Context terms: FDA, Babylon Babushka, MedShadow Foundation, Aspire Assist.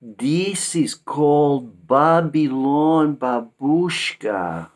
This is called Babylon Babushka.